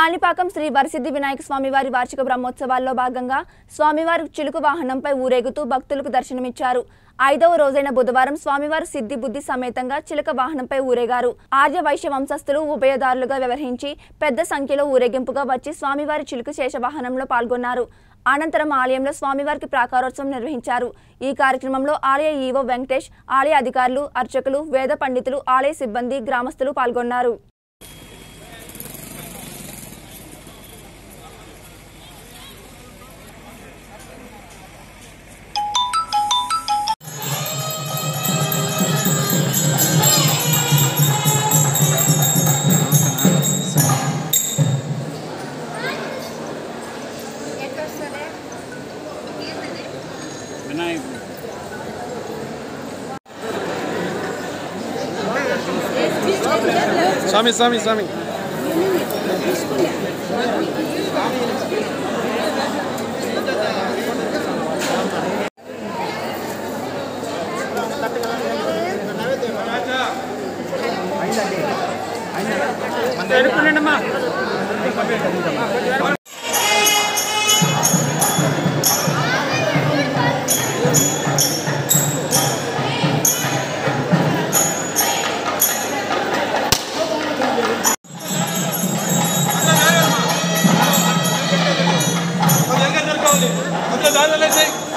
కాణిపాకం శ్రీ వరసిద్ధి వినాయక స్వామి వారి వార్షిక బ్రహ్మోత్సవాల్లో భాగంగా స్వామివారు చిలుక వాహనంపై ఊరేగుతూ భక్తులకు దర్శనమిచ్చారు। 5వ రోజైన బుధవారం స్వామివారు సిద్ధి బుద్ధి సమేతంగా చిలుక వాహనంపై ఊరేగారు। ఆర్య వైశ్య వంశస్థులు ఉభయదారులుగా వ్యవహరించి పెద్ద సంఖ్యలో ఊరేగింపుగా వచ్చి స్వామివారి చిలుక శేష వాహనంలో పాల్గొన్నారు। అనంతరం ఆలయంలో స్వామివారికి ప్రాకారోత్సవం నిర్వహించారు। ఈ కార్యక్రమంలో ఆలయ ఈవో వెంకటేష్, ఆలయ అధికారులు, అర్చకులు, వేద పండితులు, ఆలయ సిబ్బంది, గ్రామస్తులు పాల్గొన్నారు। स्वामी स्वामी स्वामी अम्मा I'm going to go to the hospital.